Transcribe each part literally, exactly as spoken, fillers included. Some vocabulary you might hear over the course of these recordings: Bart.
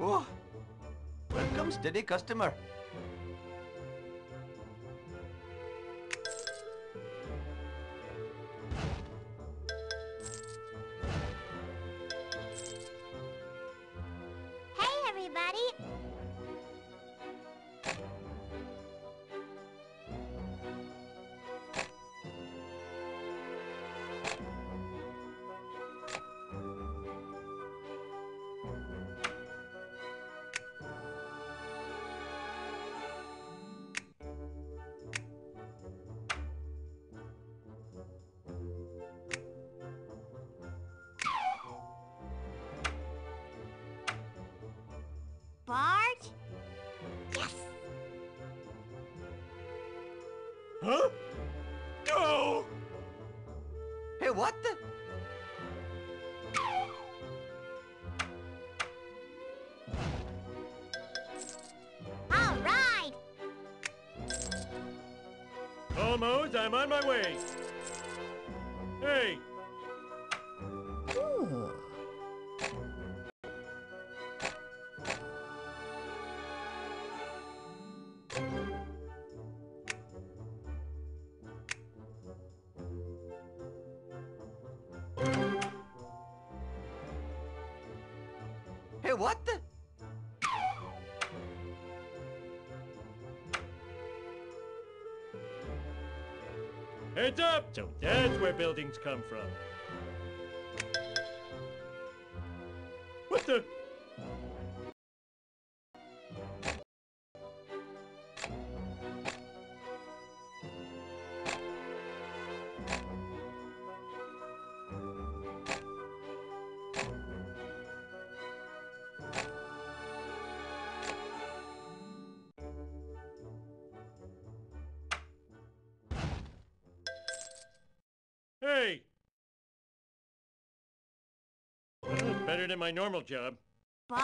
Oh, welcome steady customer. Bart? Yes! Huh? Go! Hey, what the? All right! Almost, I'm on my way. Hey! Ooh. Hey, what the? Heads up! So that's where buildings come from. What the? Hey! Well, better than my normal job. Bart?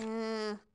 Ooh. Mm.